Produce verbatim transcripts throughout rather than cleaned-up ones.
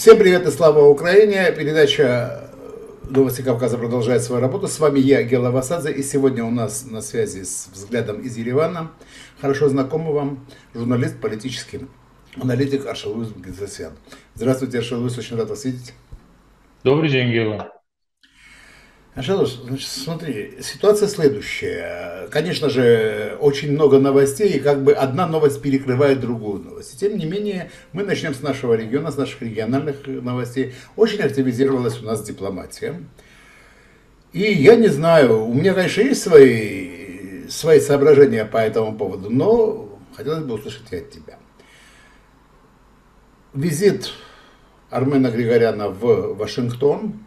Всем привет и слава Украине! Передача «Новости Кавказа» продолжает свою работу. С вами я, Гела Васадзе, и сегодня у нас на связи с взглядом из Еревана хорошо знакомый вам журналист, политический аналитик Аршалуйс Мгдесян. Здравствуйте, Аршалуйс, очень рад вас видеть. Добрый день, Гела. Аршалуйс, значит, смотри, ситуация следующая. Конечно же, очень много новостей, и как бы одна новость перекрывает другую новость. И тем не менее, мы начнем с нашего региона, с наших региональных новостей. Очень активизировалась у нас дипломатия. И я не знаю, у меня, конечно, есть свои, свои соображения по этому поводу, но хотелось бы услышать и от тебя. Визит Армена Григоряна в Вашингтон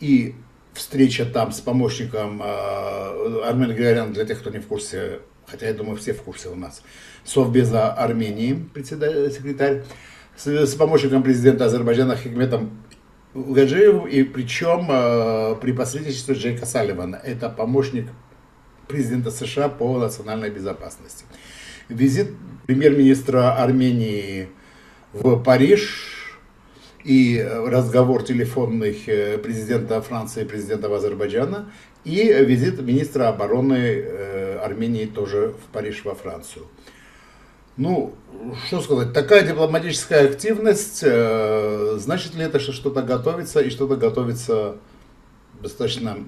и встреча там с помощником Армен Григорян, для тех, кто не в курсе, хотя я думаю, все в курсе у нас, Совбеза Армении, секретарь, с помощником президента Азербайджана Хикметом Гаджиевым, и причем при посредничестве Джейка Салливана, это помощник президента США по национальной безопасности. Визит премьер-министра Армении в Париж и разговор телефонных президента Франции и президента Азербайджана, и визит министра обороны Армении тоже в Париж, во Францию. Ну, что сказать, такая дипломатическая активность, значит ли это, что что-то готовится, и что-то готовится достаточно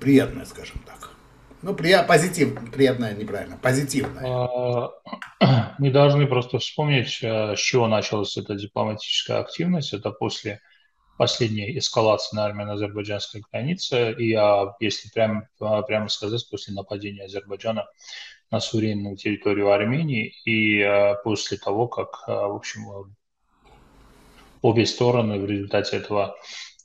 приятное, скажем так. Ну, прия позитивное, приятное, неправильно, позитивное. Мы должны просто вспомнить, с чего началась эта дипломатическая активность. Это после последней эскалации на армяно-азербайджанской границе. И, если прям, прямо сказать, после нападения Азербайджана на суверенную территорию Армении. И после того, как, в общем, обе стороны в результате этого,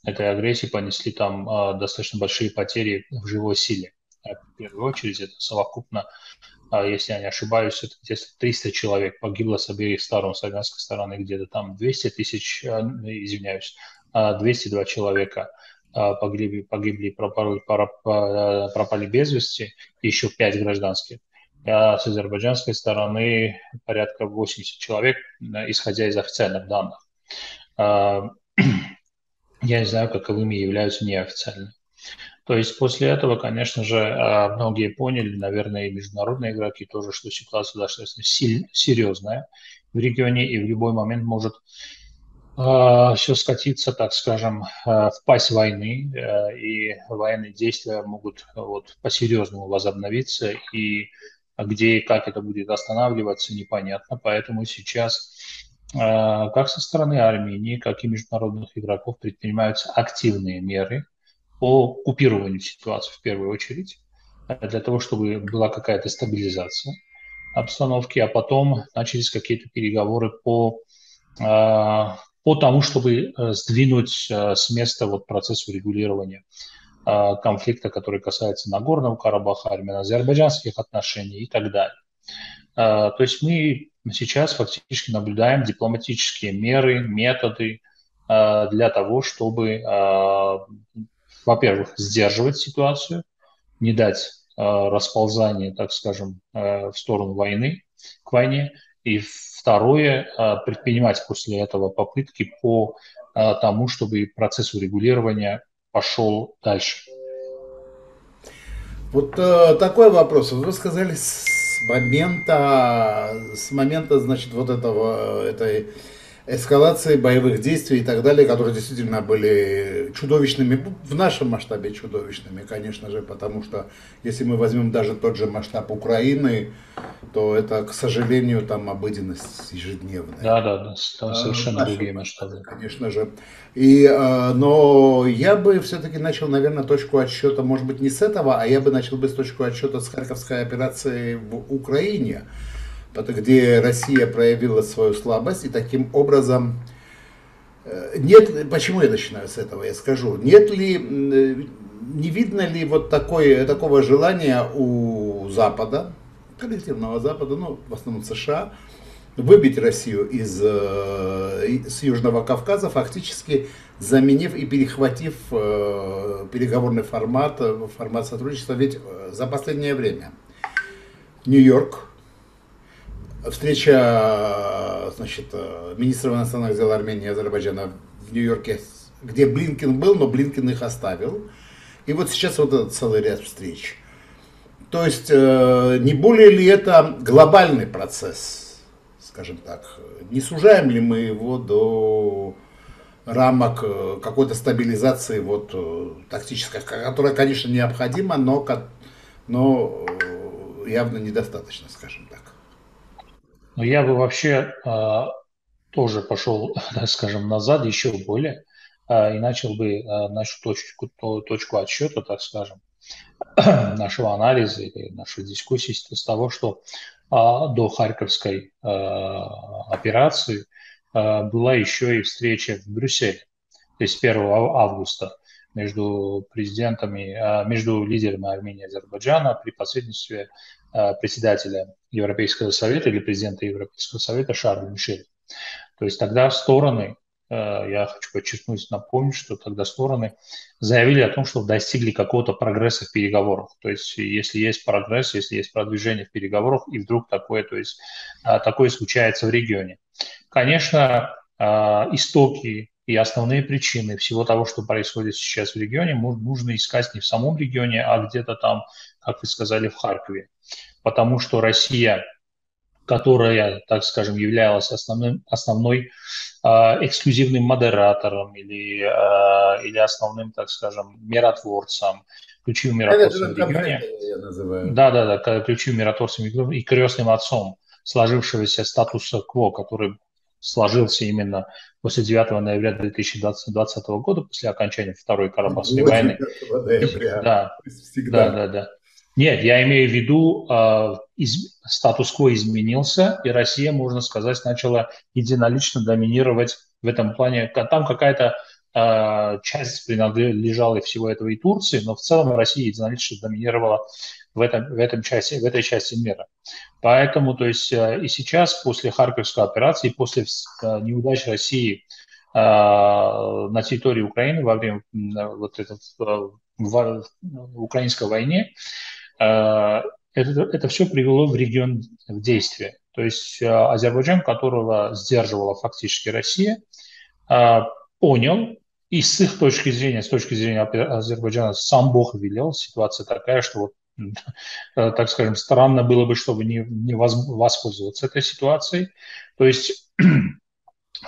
этой агрессии понесли там достаточно большие потери в живой силе. В первую очередь, это совокупно, если я не ошибаюсь, это где-то триста человек погибло с обеих сторон, с армянской стороны где-то там двести тысяч, извиняюсь, двести два человека погибли, погибли пропали, пропали без вести, еще пять гражданских. А с азербайджанской стороны порядка восемьдесят человек, исходя из официальных данных. Я не знаю, каковыми являются неофициальные. То есть после этого, конечно же, многие поняли, наверное, и международные игроки тоже, что ситуация достаточно серьезная в регионе, и в любой момент может э, все скатиться, так скажем, в пасть войны, э, и военные действия могут вот по-серьезному возобновиться, и где и как это будет останавливаться, непонятно. Поэтому сейчас э, как со стороны Армении, как и международных игроков предпринимаются активные меры по купированию ситуации в первую очередь, для того, чтобы была какая-то стабилизация обстановки, а потом начались какие-то переговоры по, по тому, чтобы сдвинуть с места вот процесс урегулирования конфликта, который касается Нагорного Карабаха, армяно-азербайджанских отношений и так далее. То есть мы сейчас фактически наблюдаем дипломатические меры, методы для того, чтобы, во-первых, сдерживать ситуацию, не дать э, расползания, так скажем, э, в сторону войны, к войне. И второе, э, предпринимать после этого попытки по э, тому, чтобы процесс урегулирования пошел дальше. Вот э, такой вопрос. Вы сказали с момента, с момента, значит, вот этого, этой... эскалации боевых действий и так далее, которые действительно были чудовищными, в нашем масштабе чудовищными, конечно же, потому что если мы возьмем даже тот же масштаб Украины, то это, к сожалению, там обыденность ежедневная. Да, да, да, там совершенно а, другие масштабы. Конечно же. И, но я бы все-таки начал, наверное, точку отсчета, может быть, не с этого, а я бы начал бы с точку отсчета с Харьковской операции в Украине, где Россия проявила свою слабость, и таким образом, нет, почему я начинаю с этого, я скажу, нет ли, не видно ли вот такое, такого желания у Запада, коллективного Запада, ну, в основном США, выбить Россию из, из Южного Кавказа, фактически заменив и перехватив переговорный формат, формат сотрудничества, ведь за последнее время Нью-Йорк, встреча значит, министров иностранных дел Армении и Азербайджана в Нью-Йорке, где Блинкен был, но Блинкен их оставил. И вот сейчас вот этот целый ряд встреч. То есть, не более ли это глобальный процесс, скажем так? Не сужаем ли мы его до рамок какой-то стабилизации вот, тактической, которая, конечно, необходима, но, но явно недостаточно, скажем так? Но я бы вообще э, тоже пошел, скажем, назад еще более э, и начал бы э, нашу точку, то, точку отсчета, так скажем, нашего анализа или нашей дискуссии с того, что э, до Харьковской э, операции э, была еще и встреча в Брюсселе, то есть первого августа, между президентами, э, между лидерами Армении и Азербайджана при посредничестве председателя Европейского совета или президента Европейского совета Шарля Мишеля. То есть тогда стороны, я хочу подчеркнуть, напомнить, что тогда стороны заявили о том, что достигли какого-то прогресса в переговорах. То есть если есть прогресс, если есть продвижение в переговорах, и вдруг такое, то есть такое случается в регионе. Конечно, истоки и основные причины всего того, что происходит сейчас в регионе, нужно искать не в самом регионе, а где-то там, как вы сказали, в Харькове. Потому что Россия, которая, так скажем, являлась основным, основной э, эксклюзивным модератором или, э, или основным, так скажем, миротворцем, ключевым миротворцем в регионе, да, да, да, ключевым миротворцем и крестным отцом сложившегося статуса-кво, который сложился именно после девятого ноября две тысячи двадцатого года, после окончания Второй Карабахской войны. Да, да, да, да. Нет, я имею в виду, э, из, статус-кво изменился, и Россия, можно сказать, начала единолично доминировать в этом плане. Там какая-то э, часть принадлежала всего этого и Турции, но в целом Россия единолично доминировала в, этом, в, этом части, в этой части мира. Поэтому, то есть, э, и сейчас, после Харьковской операции, после э, неудач России э, на территории Украины во время э, вот этого, э, в, в украинской войне, Это, это все привело в регион в действие. То есть Азербайджан, которого сдерживала фактически Россия, понял, и с их точки зрения, с точки зрения Азербайджана, сам Бог велел, ситуация такая, что, так скажем, странно было бы, чтобы не, не воспользоваться этой ситуацией. То есть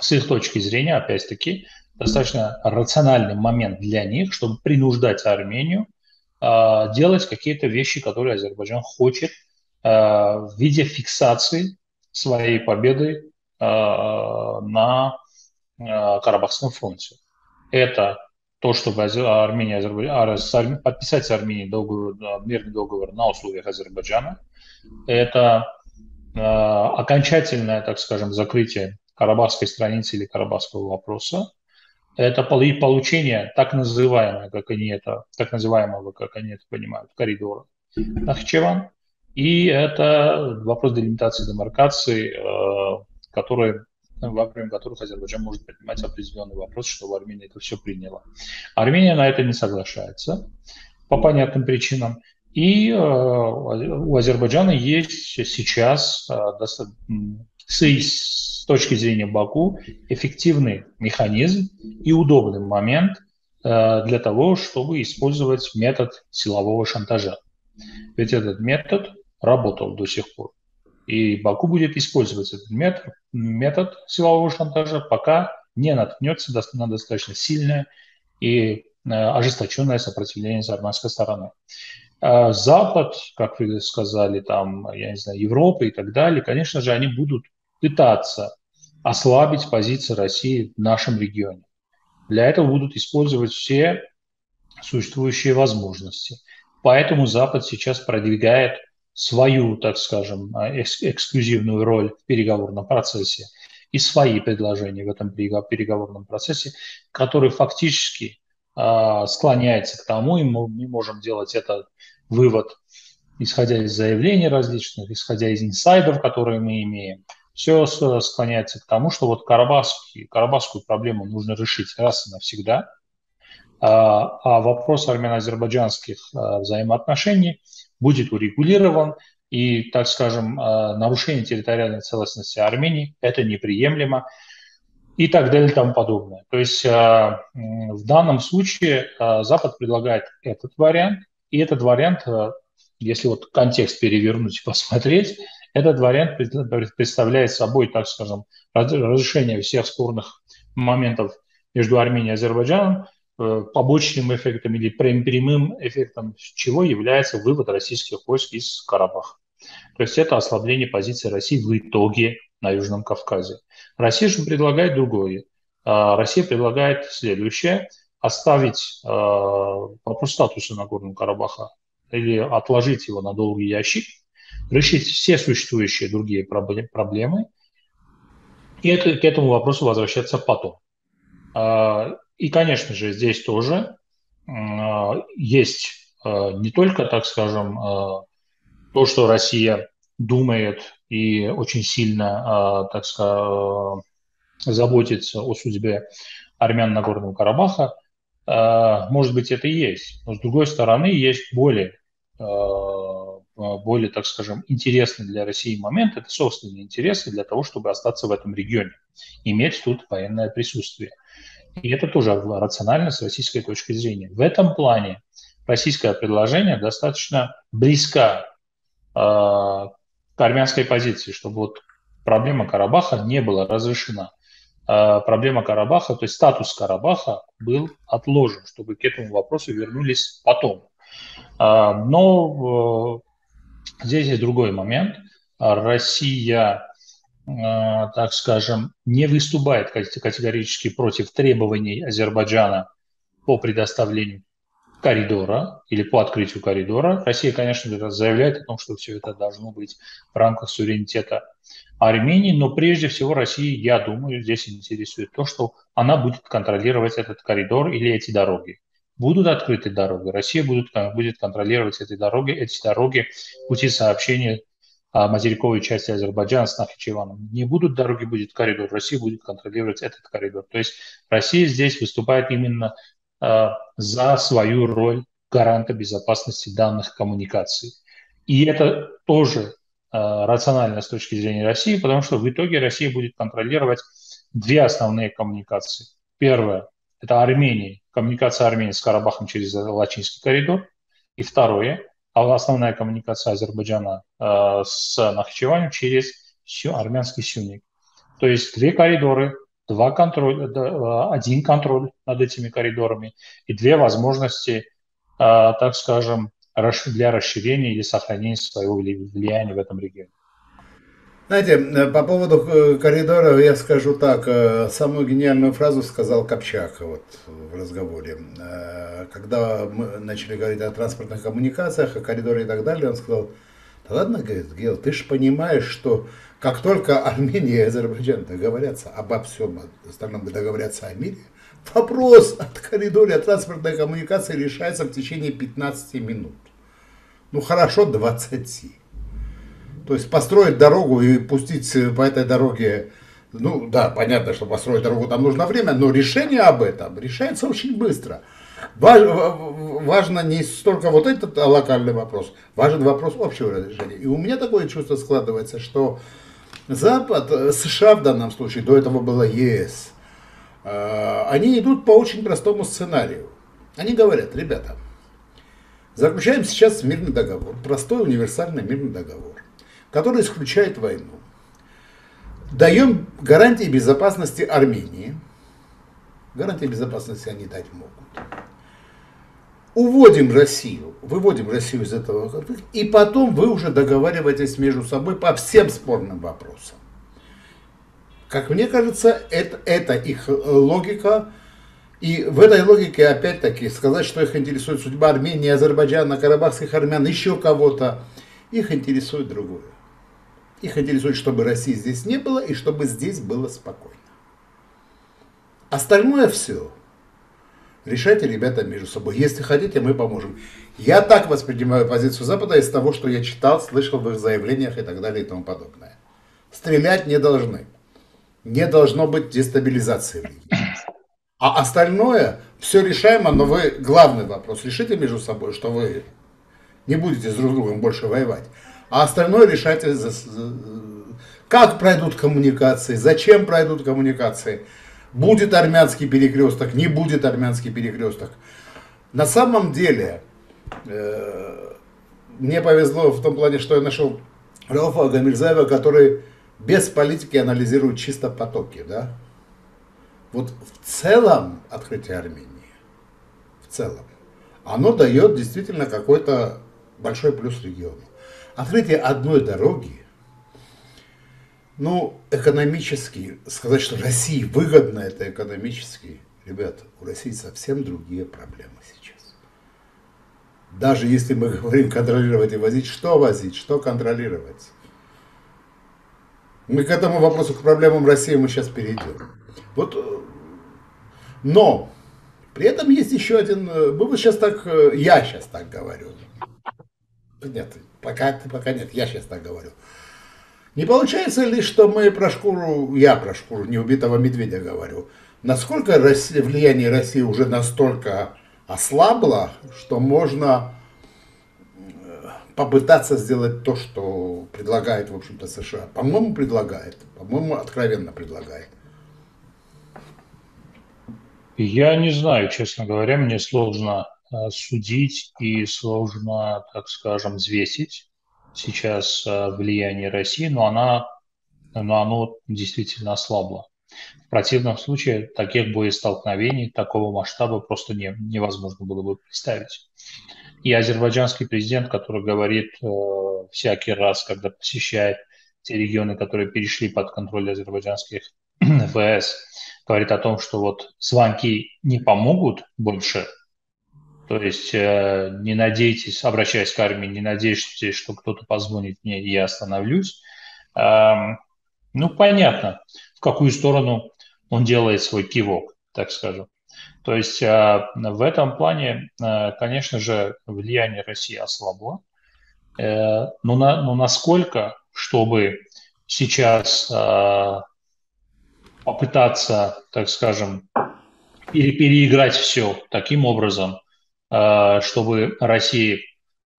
с их точки зрения, опять-таки, достаточно рациональный момент для них, чтобы принуждать Армению делать какие-то вещи, которые Азербайджан хочет в виде фиксации своей победы на Карабахском фронте. Это то, чтобы Армения, Азербайджан, подписать с Арменией договор, мирный договор на условиях Азербайджана. Это окончательное, так скажем, закрытие карабахской страницы или карабахского вопроса. Это получение так называемого, как они это, так называемого, как они это понимают, коридора Нахчеван. И это вопрос делимитации, демаркации, который, во время которых Азербайджан может поднимать определенный вопрос, чтобы Армения это все приняла. Армения на это не соглашается по понятным причинам. И у Азербайджана есть сейчас достаточно, с точки зрения Баку, эффективный механизм и удобный момент э, для того, чтобы использовать метод силового шантажа. Ведь этот метод работал до сих пор. И Баку будет использовать этот метод, метод силового шантажа, пока не наткнется на достаточно сильное и э, ожесточенное сопротивление с армянской стороны. Э, Запад, как вы сказали, там, я не знаю, Европа и так далее, конечно же, они будут пытаться ослабить позиции России в нашем регионе. Для этого будут использовать все существующие возможности. Поэтому Запад сейчас продвигает свою, так скажем, экс- эксклюзивную роль в переговорном процессе и свои предложения в этом переговорном процессе, которые фактически э, склоняются к тому, и мы, мы можем делать этот вывод, исходя из заявлений различных, исходя из инсайдов, которые мы имеем. Все склоняется к тому, что вот карабахский, карабахскую проблему нужно решить раз и навсегда, а вопрос армяно-азербайджанских взаимоотношений будет урегулирован, и, так скажем, нарушение территориальной целостности Армении, это неприемлемо и так далее и тому подобное. То есть в данном случае Запад предлагает этот вариант, и этот вариант, если вот контекст перевернуть и посмотреть, этот вариант представляет собой, так скажем, разрешение всех спорных моментов между Арменией и Азербайджаном, побочным эффектом или прямым эффектом чего является вывод российских войск из Карабаха. То есть это ослабление позиции России в итоге на Южном Кавказе. Россия же предлагает другое. Россия предлагает следующее. Оставить вопрос статуса Нагорного Карабаха или отложить его на долгий ящик, решить все существующие другие проблемы и это, к этому вопросу возвращаться потом. И, конечно же, здесь тоже есть не только, так скажем, то, что Россия думает и очень сильно, так сказать, заботится о судьбе армян Нагорного Карабаха. Может быть, это и есть. Но, с другой стороны, есть более, более, так скажем, интересный для России момент. Это собственные интересы для того, чтобы остаться в этом регионе, иметь тут военное присутствие. И это тоже рационально с российской точки зрения. В этом плане российское предложение достаточно близко э, к армянской позиции, чтобы вот проблема Карабаха не была разрешена. Э, проблема Карабаха, то есть статус Карабаха был отложен, чтобы к этому вопросу вернулись потом. Э, но э, здесь есть другой момент. Россия... так скажем, не выступает категорически против требований Азербайджана по предоставлению коридора или по открытию коридора. Россия, конечно, заявляет о том, что все это должно быть в рамках суверенитета Армении, но прежде всего Россия, я думаю, здесь интересует то, что она будет контролировать этот коридор или эти дороги. Будут открыты дороги, Россия будет, будет контролировать эти дороги, эти дороги, пути сообщения, материковой части Азербайджана с Нахичеваном. Не будут дороги, будет коридор. Россия будет контролировать этот коридор. То есть Россия здесь выступает именно э, за свою роль гаранта безопасности данных коммуникаций. И это тоже э, рационально с точки зрения России, потому что в итоге Россия будет контролировать две основные коммуникации. Первое – это Армения, коммуникация Армении с Карабахом через Лачинский коридор. И второе – а основная коммуникация Азербайджана э, с Нахичеваном через сю, армянский Сюник. То есть две коридоры, два контроль, да, один контроль над этими коридорами и две возможности, э, так скажем, для расширения или сохранения своего влияния в этом регионе. Знаете, по поводу коридоров я скажу так. Самую гениальную фразу сказал Копчак вот в разговоре. Когда мы начали говорить о транспортных коммуникациях, о коридоре и так далее, он сказал, да ладно, говорит, Гел, ты же понимаешь, что как только Армения и Азербайджан договорятся обо всем остальном, договорятся о мире, вопрос от коридора, от транспортной коммуникации решается в течение пятнадцати минут. Ну хорошо, двадцати. То есть построить дорогу и пустить по этой дороге, ну да, понятно, что построить дорогу там нужно время, но решение об этом решается очень быстро. Важно не столько вот этот локальный вопрос, важен вопрос общего разрешения. И у меня такое чувство складывается, что Запад, США в данном случае, до этого было ЕС, они идут по очень простому сценарию. Они говорят, ребята, заключаем сейчас мирный договор, простой универсальный мирный договор, который исключает войну. Даем гарантии безопасности Армении. Гарантии безопасности они дать могут. Уводим Россию, выводим Россию из этого конфликта, и потом вы уже договариваетесь между собой по всем спорным вопросам. Как мне кажется, это, это их логика. И в этой логике, опять-таки, сказать, что их интересует судьба Армении, Азербайджана, карабахских армян, еще кого-то, их интересует другое. Их интересует, чтобы России здесь не было и чтобы здесь было спокойно. Остальное все решайте, ребята, между собой. Если хотите, мы поможем. Я так воспринимаю позицию Запада из того, что я читал, слышал в их заявлениях и так далее и тому подобное. Стрелять не должны. Не должно быть дестабилизации в регионе. А остальное все решаемо, но вы главный вопрос решите между собой, что вы не будете с друг другом больше воевать. а остальное решать, как пройдут коммуникации, зачем пройдут коммуникации, будет армянский перекресток, не будет армянский перекресток. На самом деле, мне повезло в том плане, что я нашел Рауфа Агамирзаева, который без политики анализирует чисто потоки, да? Вот в целом открытие Армении, в целом, оно дает действительно какой-то большой плюс региону. Открытие одной дороги, ну, экономически, сказать, что России выгодно это экономически, ребят, у России совсем другие проблемы сейчас. Даже если мы говорим контролировать и возить, что возить, что контролировать? Мы к этому вопросу, к проблемам России мы сейчас перейдем. Вот, но при этом есть еще один, мы бы сейчас так, я сейчас так говорю. Нет, пока, пока нет, я сейчас так говорю. Не получается ли, что мы про шкуру, я про шкуру неубитого медведя говорю, насколько Россия, влияние России уже настолько ослабло, что можно попытаться сделать то, что предлагает, в общем-то, США. По-моему, предлагает, по-моему, откровенно предлагает. Я не знаю, честно говоря, мне сложно судить и сложно, так скажем, взвесить сейчас влияние России, но, она, но оно действительно ослабло. В противном случае таких боестолкновений, такого масштаба просто не, невозможно было бы представить. И азербайджанский президент, который говорит э, всякий раз, когда посещает те регионы, которые перешли под контроль азербайджанских ВС, говорит о том, что вот звонки не помогут больше, то есть э, не надейтесь, обращаясь к армии, не надейтесь, что кто-то позвонит мне, и я остановлюсь. Э, ну, понятно, в какую сторону он делает свой кивок, так скажем. То есть э, в этом плане, э, конечно же, влияние России ослабло, э, но, на, но насколько, чтобы сейчас... Э, попытаться, так скажем, пере переиграть все таким образом, чтобы Россия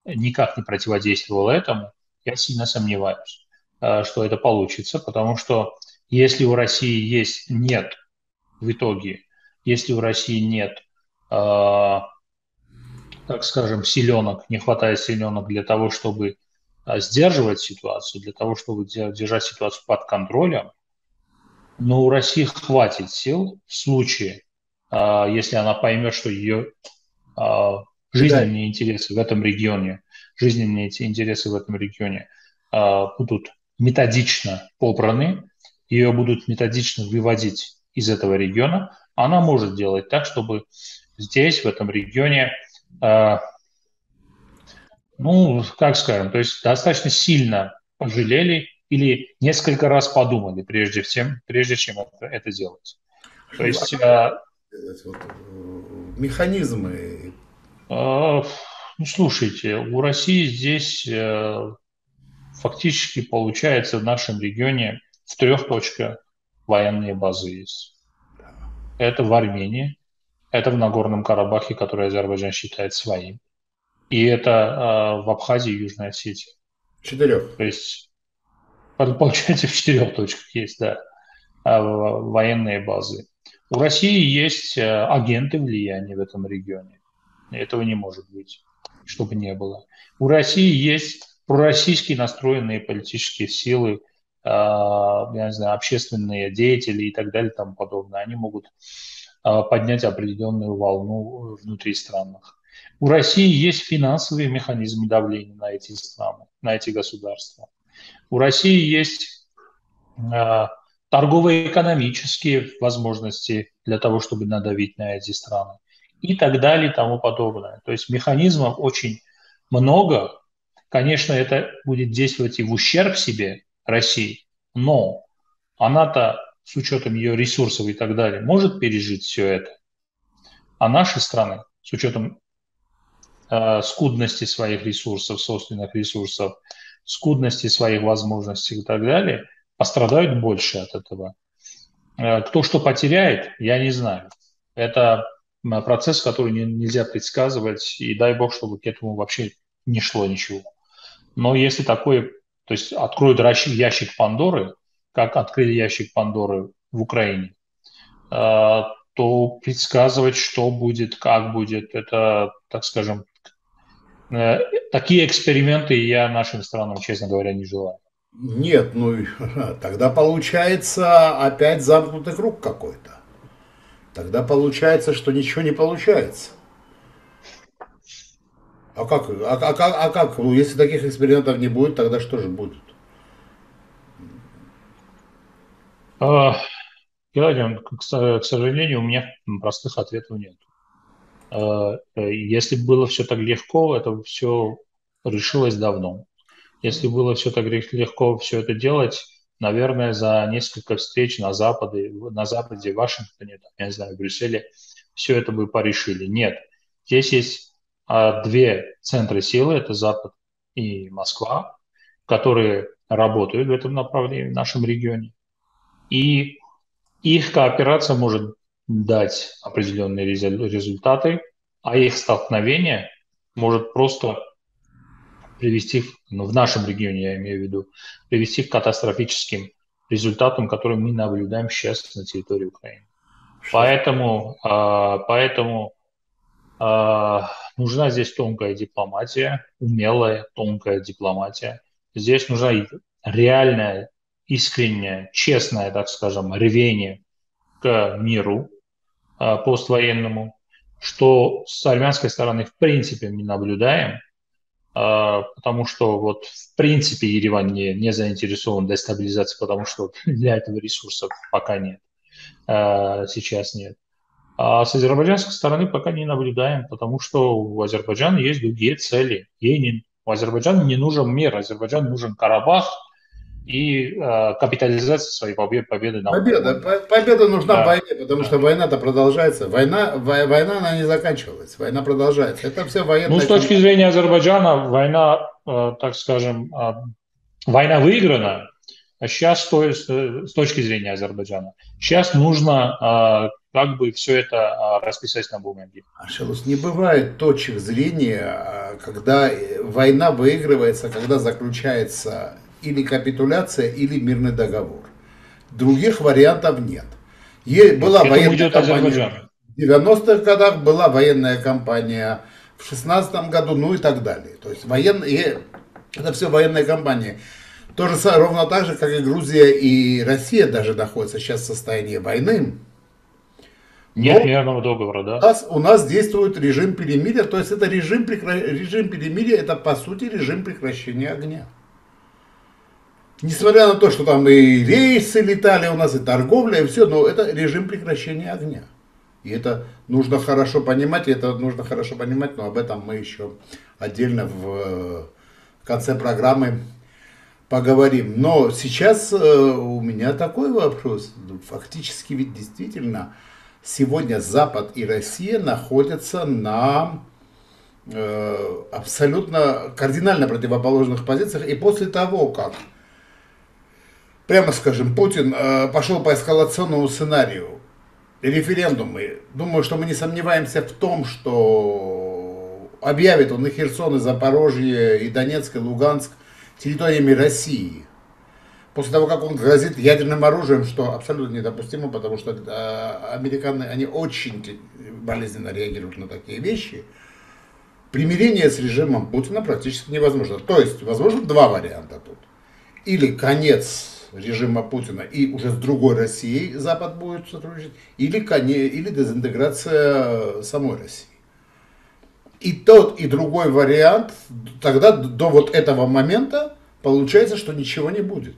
никак не противодействовала этому, я сильно сомневаюсь, что это получится, потому что если у России есть, нет в итоге, если у России нет, так скажем, силенок, не хватает силенок для того, чтобы сдерживать ситуацию, для того, чтобы держать ситуацию под контролем, но у России хватит сил в случае, если она поймет, что ее жизненные интересы в этом регионе, жизненные интересы в этом регионе будут методично попраны, ее будут методично выводить из этого региона, она может делать так, чтобы здесь, в этом регионе, ну, как скажем, то есть достаточно сильно пожалели или несколько раз подумали, прежде, всем, прежде чем это, это делать. То ну, есть... А... Вот, механизмы... А, ну, слушайте, у России здесь э, фактически получается в нашем регионе в трех точках военные базы есть. Да. Это в Армении, это в Нагорном Карабахе, который Азербайджан считает своим, и это э, в Абхазии и Южной Осетии. Четырех. То есть... Получается, в четырех точках есть, да, военные базы. У России есть агенты влияния в этом регионе. Этого не может быть, чтобы не было. У России есть пророссийские настроенные политические силы, я не знаю, общественные деятели и так далее и тому подобное. Они могут поднять определенную волну внутри стран. У России есть финансовые механизмы давления на эти страны, на эти государства. У России есть э, торгово-экономические возможности для того, чтобы надавить на эти страны и так далее и тому подобное. То есть механизмов очень много. Конечно, это будет действовать и в ущерб себе России, но она-то с учетом ее ресурсов и так далее может пережить все это. А наши страны с учетом э, скудности своих ресурсов, собственных ресурсов, скудности своих возможностей и так далее, пострадают больше от этого. Кто что потеряет, я не знаю. Это процесс, который нельзя предсказывать, и дай бог, чтобы к этому вообще не шло ничего. Но если такое, то есть откроют ящик Пандоры, как открыли ящик Пандоры в Украине, то предсказывать, что будет, как будет, это, так скажем, такие эксперименты я нашим странам, честно говоря, не желаю. Нет, ну тогда получается опять замкнутый круг какой-то. Тогда получается, что ничего не получается. А как, а, а, а как? Ну, если таких экспериментов не будет, тогда что же будет? Георгий, к сожалению, у меня простых ответов нет. Если было все так легко, это все решилось давно. Если было все так легко все это делать, наверное, за несколько встреч на Западе, на Западе, в Вашингтоне, я не знаю, в Брюсселе, все это бы порешили. Нет. Здесь есть а, две центры силы, это Запад и Москва, которые работают в этом направлении, в нашем регионе. И их кооперация может дать определенные результаты, а их столкновение может просто привести, ну, в нашем регионе, я имею в виду, привести к катастрофическим результатам, которые мы наблюдаем сейчас на территории Украины. Поэтому, поэтому нужна здесь тонкая дипломатия, умелая тонкая дипломатия. Здесь нужна реальная, искреннее, честное, так скажем, рвение к миру э, поствоенному, что с армянской стороны в принципе не наблюдаем, э, потому что вот в принципе Ереван не, не заинтересован в дестабилизации, потому что для этого ресурсов пока нет, э, сейчас нет. А с азербайджанской стороны пока не наблюдаем, потому что у Азербайджана есть другие цели. Ей не, у Азербайджана не нужен мир, Азербайджану нужен Карабах и э, капитализация своей победы. На победа, победа нужна, да, в войне, потому да. что война-то продолжается. Война, война, она не заканчивалась, война продолжается. Это все военная... Ну, с точки зрения Азербайджана, война, э, так скажем, э, война выиграна, а сейчас, то есть, э, с точки зрения Азербайджана, сейчас нужно э, как бы все это э, расписать на бумаге. Аршалуйс, не бывает точек зрения, когда война выигрывается, когда заключается... или капитуляция, или мирный договор. Других вариантов нет. Е- была военная кампания. В девяностых годах была военная кампания, в шестнадцатом году, ну и так далее. То есть военные, это все военные кампании. Тоже ровно так же, как и Грузия и Россия даже находятся сейчас в состоянии войны. Нет мирного договора, да? У нас, у нас действует режим перемирия, то есть это режим, режим перемирия, это по сути режим прекращения огня. Несмотря на то, что там и рейсы летали у нас, и торговля, и все, но это режим прекращения огня. И это нужно хорошо понимать, и это нужно хорошо понимать, но об этом мы еще отдельно в конце программы поговорим. Но сейчас у меня такой вопрос. Фактически ведь действительно сегодня Запад и Россия находятся на... абсолютно кардинально противоположных позициях, и после того, как прямо скажем, Путин э, пошел по эскалационному сценарию, референдумы. Думаю, что мы не сомневаемся в том, что объявит он и Херсон, и Запорожье, и Донецк, и Луганск территориями России. После того, как он грозит ядерным оружием, что абсолютно недопустимо, потому что э, американцы, они очень болезненно реагируют на такие вещи. Примирение с режимом Путина практически невозможно. То есть, возможно, два варианта тут. Или конец режима Путина, и уже с другой Россией Запад будет сотрудничать, или, или дезинтеграция самой России. И тот, и другой вариант, тогда до вот этого момента получается, что ничего не будет.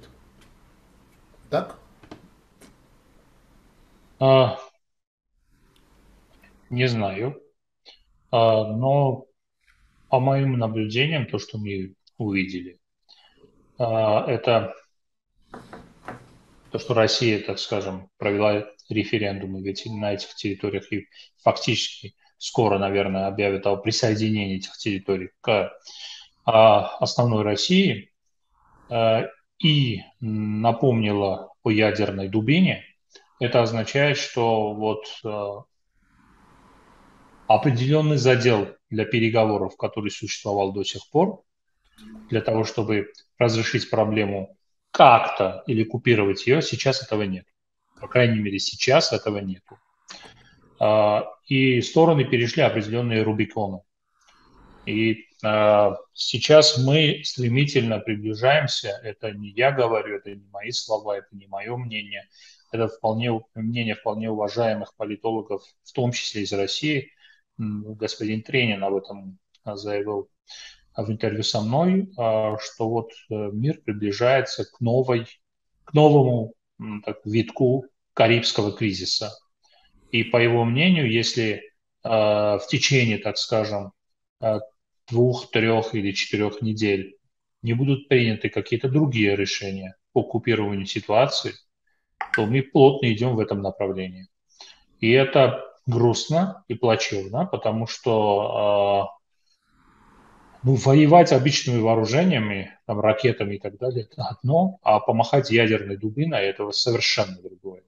Так? А, не знаю. А, но по моим наблюдениям, то, что мы увидели, а, это... то, что Россия, так скажем, провела референдумы на этих территориях и фактически скоро, наверное, объявит о присоединении этих территорий к основной России и напомнила о ядерной дубине, это означает, что вот определенный задел для переговоров, который существовал до сих пор, для того, чтобы разрешить проблему как-то или купировать ее, сейчас этого нет. По крайней мере, сейчас этого нет. И стороны перешли определенные рубиконы. И сейчас мы стремительно приближаемся, это не я говорю, это не мои слова, это не мое мнение, это вполне, мнение вполне уважаемых политологов, в том числе из России. Господин Тренин об этом заявил в интервью со мной, что вот мир приближается к, новой, к новому так, витку Карибского кризиса. И по его мнению, если в течение, так скажем, двух, трех или четырех недель не будут приняты какие-то другие решения по купированию ситуации, то мы плотно идем в этом направлении. И это грустно и плачевно, потому что ну, воевать обычными вооружениями, там, ракетами и так далее, это одно, а помахать ядерной дубиной – это совершенно другое.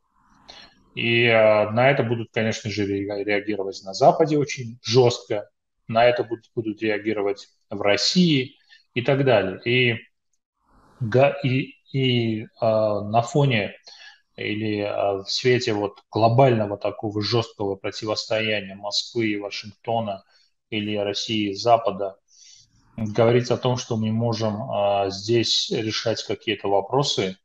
И на это будут, конечно же, реагировать на Западе очень жестко, на это будут, будут реагировать в России и так далее. И, и, и на фоне или в свете вот глобального такого жесткого противостояния Москвы и Вашингтона или России и Запада говорить о том, что мы можем здесь решать какие-то вопросы,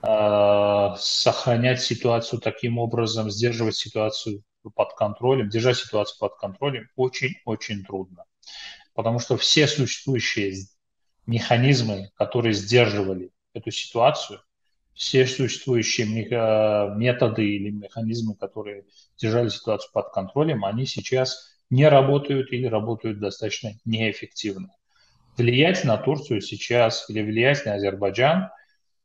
сохранять ситуацию таким образом, сдерживать ситуацию под контролем, держать ситуацию под контролем очень-очень трудно. Потому что все существующие механизмы, которые сдерживали эту ситуацию, все существующие методы или механизмы, которые держали ситуацию под контролем, они сейчас не работают или работают достаточно неэффективно. Влиять на Турцию сейчас или влиять на Азербайджан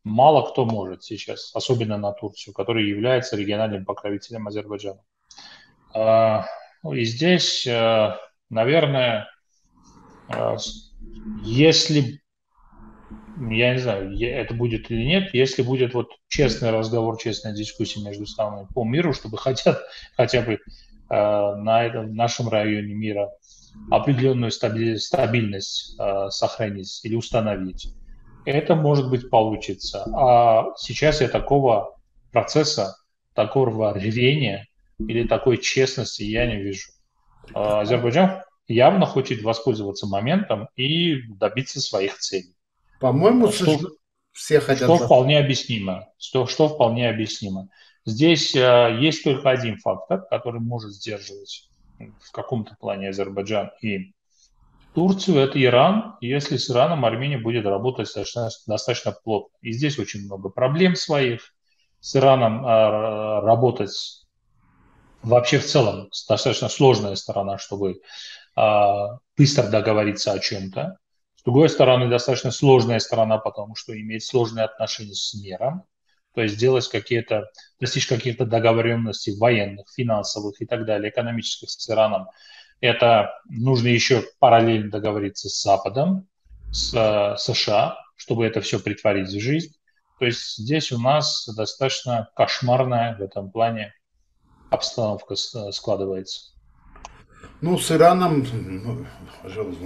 мало кто может сейчас, особенно на Турцию, которая является региональным покровителем Азербайджана. И здесь, наверное, если, я не знаю, это будет или нет, если будет вот честный разговор, честная дискуссия между странами по миру, чтобы хотят хотя бы на этом, в нашем районе мира определенную стабильность сохранить или установить, это, может быть, получится. А сейчас я такого процесса, такого рвения или такой честности я не вижу. Азербайджан явно хочет воспользоваться моментом и добиться своих целей. По-моему, что, все хотят... Что вполне объяснимо. Что, что вполне объяснимо. Здесь э, есть только один фактор, который может сдерживать в каком-то плане Азербайджан и Турцию, это Иран. Если с Ираном Армения будет работать достаточно, достаточно плотно. И здесь очень много проблем своих. С Ираном э, работать... Вообще в целом достаточно сложная сторона, чтобы э, быстро договориться о чем-то. С другой стороны, достаточно сложная сторона, потому что имеет сложные отношения с миром, то есть делать какие-то, достичь каких-то договоренностей военных, финансовых и так далее, экономических с Ираном. Это нужно еще параллельно договориться с Западом, с э, США, чтобы это все притворить в жизнь. То есть здесь у нас достаточно кошмарная в этом плане обстановка складывается. Ну, с Ираном, ну,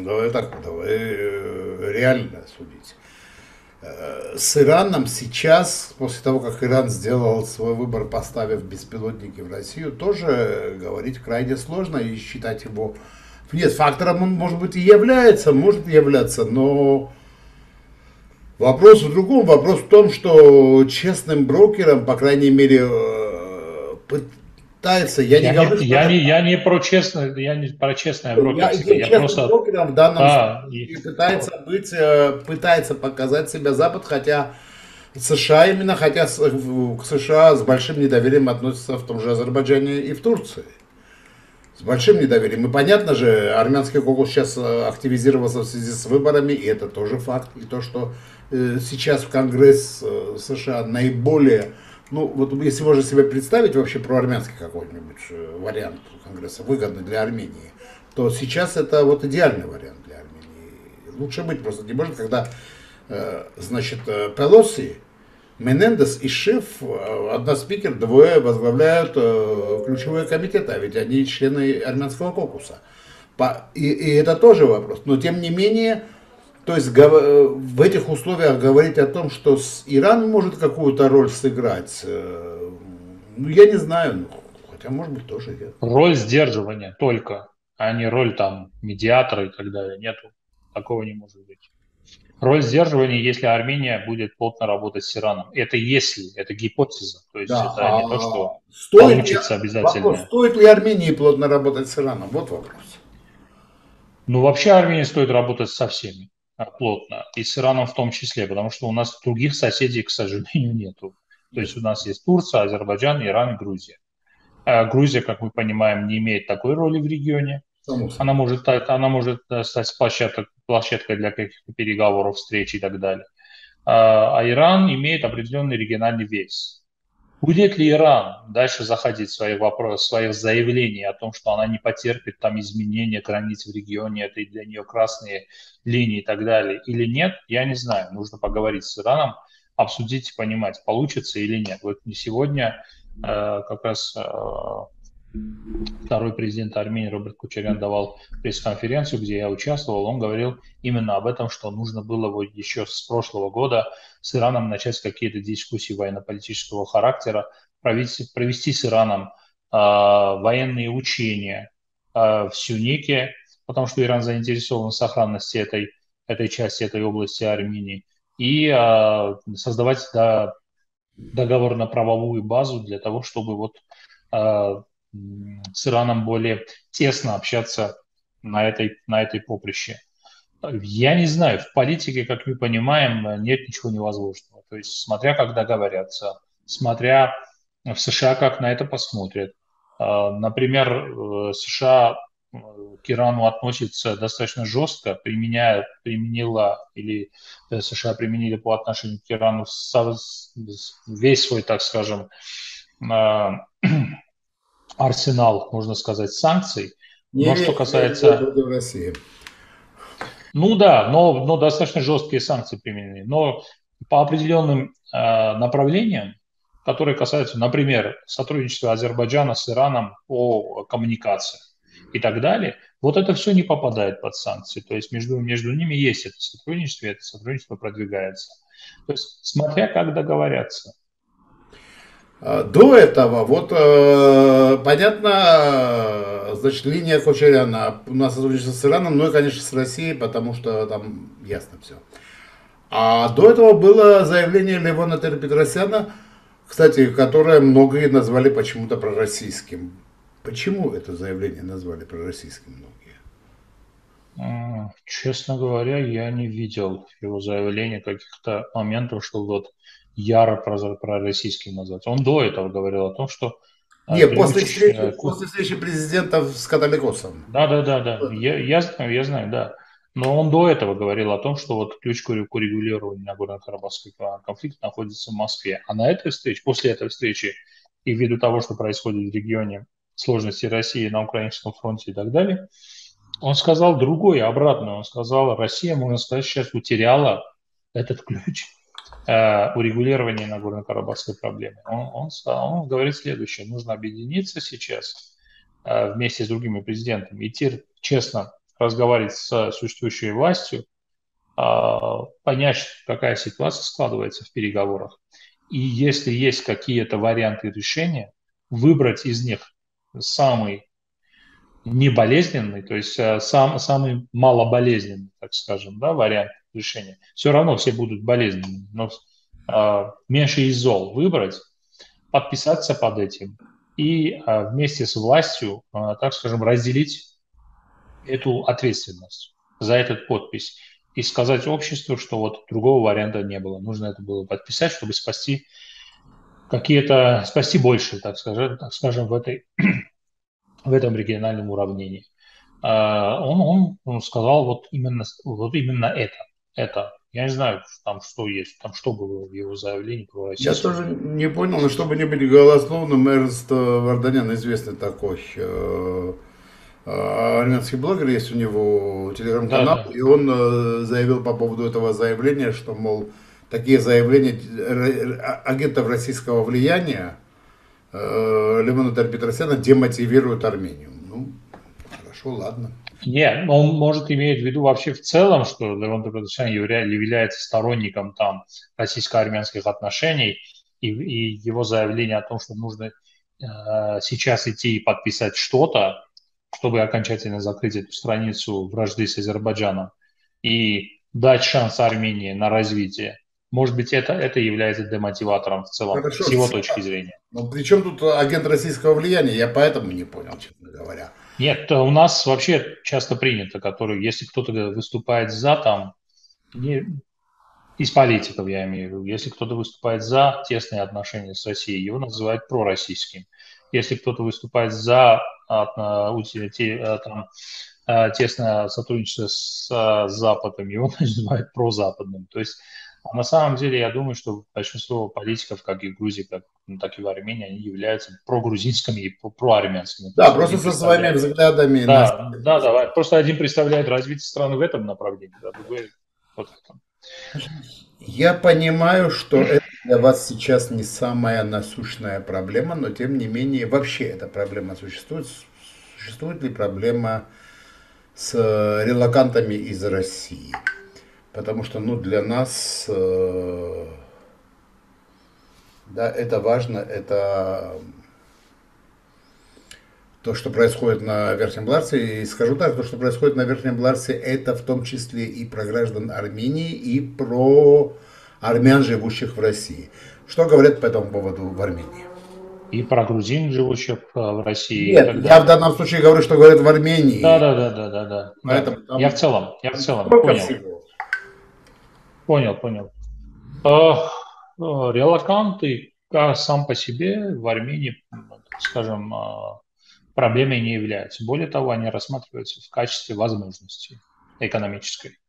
давай так, давай реально судить. С Ираном сейчас, после того, как Иран сделал свой выбор, поставив беспилотники в Россию, тоже говорить крайне сложно и считать его... Нет, фактором он, может быть, и является, может являться, но... Вопрос в другом. Вопрос в том, что честным брокером, по крайней мере, пытается, я, я не говорю, не, я, это... не, я не про честное, я не про честное брокерство. Я, я, я просто... брокером в данном а, случае и... пытается быть, пытается показать себя Запад, хотя США именно, хотя к США с большим недоверием относятся в том же Азербайджане и в Турции. С большим недоверием. И понятно же, армянский кокус сейчас активизировался в связи с выборами, и это тоже факт. И то, что сейчас в Конгресс США наиболее... Ну, вот если можно себе представить вообще проармянский какой-нибудь вариант Конгресса, выгодный для Армении, то сейчас это вот идеальный вариант для Армении. Лучше быть просто не может, когда, значит, Пелоси, Менендес и Шиф, одна спикер, двое возглавляют ключевые комитеты, а ведь они члены армянского кокуса. И это тоже вопрос. Но, тем не менее, То есть в этих условиях говорить о том, что Иран может какую-то роль сыграть, ну я не знаю, хотя может быть тоже нет. Роль сдерживания только, а не роль там медиатора и так далее, нету, такого не может быть. Роль сдерживания, если Армения будет плотно работать с Ираном. Это если, это гипотеза. То есть да, это а не то, что стоит получится ли, обязательно. Вопрос, стоит ли Армении плотно работать с Ираном? Вот вопрос. Ну, вообще Армении стоит работать со всеми плотно. И с Ираном в том числе, потому что у нас других соседей, к сожалению, нету. То есть у нас есть Турция, Азербайджан, Иран, Грузия. А Грузия, как мы понимаем, не имеет такой роли в регионе. Она может, она может стать площадкой, площадкой для каких-то переговоров, встреч и так далее. А Иран имеет определенный региональный вес. Будет ли Иран дальше заходить в свои вопросы, в своих заявлениях о том, что она не потерпит там изменения границ в регионе, это и для нее красные линии и так далее, или нет, я не знаю. Нужно поговорить с Ираном, обсудить и понимать, получится или нет. Вот не сегодня как раз... Второй президент Армении Роберт Кочарян давал пресс-конференцию, где я участвовал. Он говорил именно об этом, что нужно было вот еще с прошлого года с Ираном начать какие-то дискуссии военно-политического характера, провести, провести с Ираном э, военные учения э, в Сюнике, потому что Иран заинтересован в сохранности этой, этой части, этой области Армении, и э, создавать да, договорно-правовую базу для того, чтобы вот... Э, с Ираном более тесно общаться на этой, на этой поприще. Я не знаю, в политике, как мы понимаем, нет ничего невозможного. То есть смотря как договорятся, смотря в США как на это посмотрят. Например, США к Ирану относится достаточно жестко, применяя, применила или США применили по отношению к Ирану весь свой, так скажем, арсенал, можно сказать, санкций. Не, но что касается... в России. Ну да, но, но достаточно жесткие санкции применены. Но по определенным э, направлениям, которые касаются, например, сотрудничества Азербайджана с Ираном по коммуникациям и так далее, вот это все не попадает под санкции. То есть между, между ними есть это сотрудничество, и это сотрудничество продвигается. То есть смотря как договорятся. До этого, вот, э, понятно, значит, линия Кочаряна у нас сотрудничество с Ираном, ну и, конечно, с Россией, потому что там ясно все. А до этого было заявление Левона Тер-Петросяна, кстати, которое многие назвали почему-то пророссийским. Почему это заявление назвали пророссийским многие? Честно говоря, я не видел его заявления, каких-то моментов, что вот... яро пророссийским назвать. Он до этого говорил о том, что... Не, после встречи, после встречи президентов с католикосом. Да, да, да, да. Я, я знаю, я знаю, да. Но он до этого говорил о том, что вот ключ к урегулированию Нагорно-Карабахского конфликта находится в Москве. А на этой встрече, после этой встречи, и ввиду того, что происходит в регионе, сложности России на Украинском фронте и так далее, он сказал другое, обратное. Он сказал, Россия, можно сказать, сейчас утеряла этот ключ урегулирования Нагорно-Карабахской проблемы. Он, он, он говорит следующее. Нужно объединиться сейчас вместе с другими президентами, идти честно разговаривать с существующей властью, понять, какая ситуация складывается в переговорах. И если есть какие-то варианты решения, выбрать из них самый неболезненный, то есть сам, самый малоболезненный, так скажем, да, вариант решения. Все равно все будут болезненными, но э, меньше из зол выбрать, подписаться под этим и э, вместе с властью, э, так скажем, разделить эту ответственность за эту подпись и сказать обществу, что вот другого варианта не было. Нужно это было подписать, чтобы спасти какие-то, спасти больше, так скажем, так скажем в, этой, в этом региональном уравнении. Э, он, он, он сказал вот именно, вот именно это. Это. Я не знаю, там что есть, там что было в его заявлении про Россию. Я тоже не понял, но чтобы не быть голословным, Эрнст Варданян, известный такой э, э, армянский блогер, есть у него телеграм-канал, да, да. И он э, заявил по поводу этого заявления, что, мол, такие заявления агентов российского влияния э, Левона Тер-Петросяна демотивируют Армению. Ну, хорошо. хорошо, ладно. Нет, он может иметь в виду вообще в целом, что Левон Тер-Петросян является сторонником там российско-армянских отношений, и, и его заявление о том, что нужно э, сейчас идти и подписать что-то, чтобы окончательно закрыть эту страницу вражды с Азербайджаном и дать шанс Армении на развитие. Может быть, это, это является демотиватором в целом, хорошо, с его точки зрения. Но при чем тут агент российского влияния? Я поэтому не понял, честно говоря. Нет, у нас вообще часто принято, который, если кто-то выступает за, там, не, из политиков я имею в виду, если кто-то выступает за тесные отношения с Россией, его называют пророссийским. Если кто-то выступает за там, тесное сотрудничество с Западом, его называют прозападным. То есть на самом деле, я думаю, что большинство политиков, как и в Грузии, так и в Армении, они являются прогрузинскими и проармянскими. Да, просто со своими взглядами. Да, на... да, да, просто один представляет развитие страны в этом направлении, а другой вот в этом. Я понимаю, что это для вас сейчас не самая насущная проблема, но тем не менее вообще эта проблема существует. Существует ли проблема с релокантами из России? Потому что, ну, для нас, э, да, это важно, это то, что происходит на Верхнем Ларсе. И скажу так, то, что происходит на Верхнем Ларсе, это в том числе и про граждан Армении, и про армян, живущих в России. Что говорят по этому поводу в Армении? И про грузин, живущих в России. Нет, я в данном случае говорю, что говорят в Армении. Да, да, да, да, да, да. Поэтому там... Я в целом, я в целом, понял. Понял, понял. Релоканты сам по себе в Армении, скажем, проблемой не являются. Более того, они рассматриваются в качестве возможности экономической.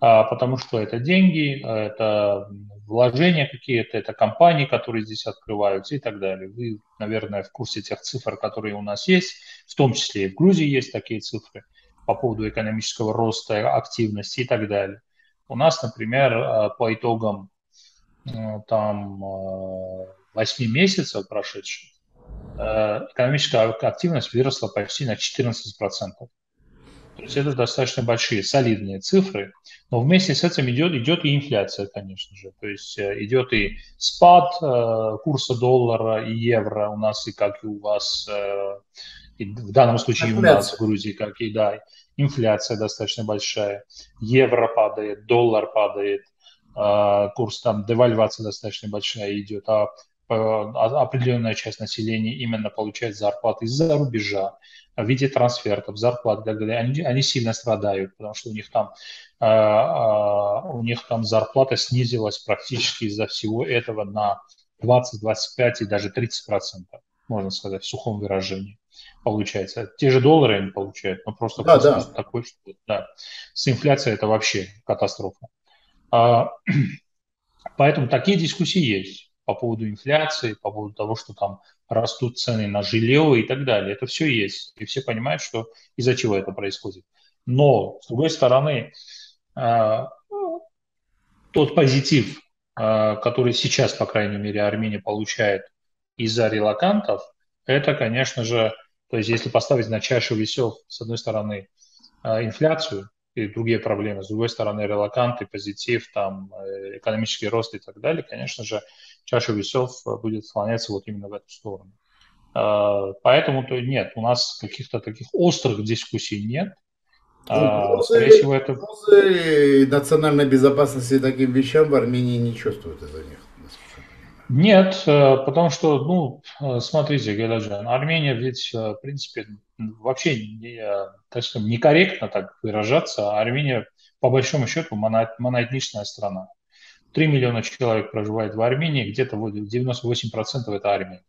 Потому что это деньги, это вложения какие-то, это компании, которые здесь открываются и так далее. Вы, наверное, в курсе тех цифр, которые у нас есть, в том числе и в Грузии есть такие цифры по поводу экономического роста, активности и так далее. У нас, например, по итогам там, восьми месяцев прошедших, экономическая активность выросла почти на четырнадцать процентов. То есть это достаточно большие, солидные цифры. Но вместе с этим идет, идет и инфляция, конечно же. То есть идет и спад курса доллара и евро у нас, и как и у вас, и в данном случае инфляция. У нас в Грузии, как и да. Инфляция достаточно большая, евро падает, доллар падает, курс там, девальвация достаточно большая идет, а определенная часть населения именно получает зарплаты из-за рубежа в виде трансфертов, зарплат, они, они сильно страдают, потому что у них там, у них там зарплата снизилась практически из-за всего этого на двадцать, двадцать пять и даже тридцать процентов, можно сказать, в сухом выражении. Получается. Те же доллары они получают, но просто да, да. такой, что да. С инфляцией это вообще катастрофа. А, поэтому такие дискуссии есть по поводу инфляции, по поводу того, что там растут цены на жилье и так далее. Это все есть. И все понимают, что из-за чего это происходит. Но, с другой стороны, а, тот позитив, а, который сейчас, по крайней мере, Армения получает из-за релокантов, это, конечно же, то есть если поставить на чашу весов, с одной стороны, инфляцию и другие проблемы, с другой стороны, релоканты, позитив, там, экономический рост и так далее, конечно же, чаша весов будет склоняться вот именно в эту сторону. Поэтому то нет, у нас каких-то таких острых дискуссий нет. Ну, скорее всего, это... Угрозы национальной безопасности и таким вещам в Армении не чувствуют из-за них. Нет, потому что, ну, смотрите, Гаджиан, Армения ведь, в принципе, вообще, не, так скажем, некорректно так выражаться. Армения, по большому счету, моно, моноэтничная страна. три миллиона человек проживает в Армении, где-то девяносто восемь процентов это Армения.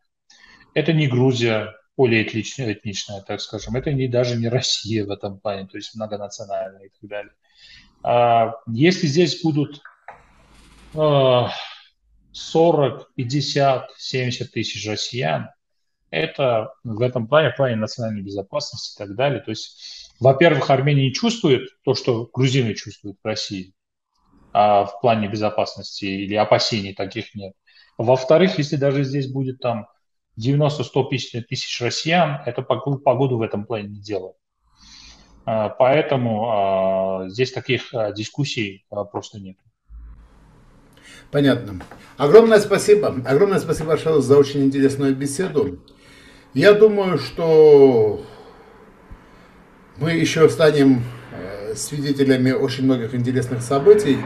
Это не Грузия полиэтничная, так скажем, это не, даже не Россия в этом плане, то есть многонациональная и так далее. А если здесь будут... сорок, пятьдесят, семьдесят тысяч россиян, это в этом плане, в плане национальной безопасности и так далее. То есть, во-первых, Армения не чувствует то, что грузины чувствуют в России, а в плане безопасности или опасений таких нет. Во-вторых, если даже здесь будет там девяносто-сто тысяч россиян, это погоду в этом плане не делает. Поэтому здесь таких дискуссий просто нет. Понятно. Огромное спасибо. Огромное спасибо, Аршалуйс, за очень интересную беседу. Я думаю, что мы еще станем свидетелями очень многих интересных событий.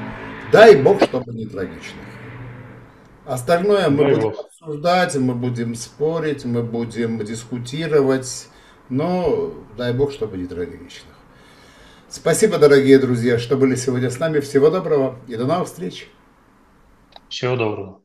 Дай бог, чтобы не трагичных. Остальное мы Дай будем бог. обсуждать, мы будем спорить, мы будем дискутировать. Но дай бог, чтобы не трагичных. Спасибо, дорогие друзья, что были сегодня с нами. Всего доброго и до новых встреч. Всего доброго.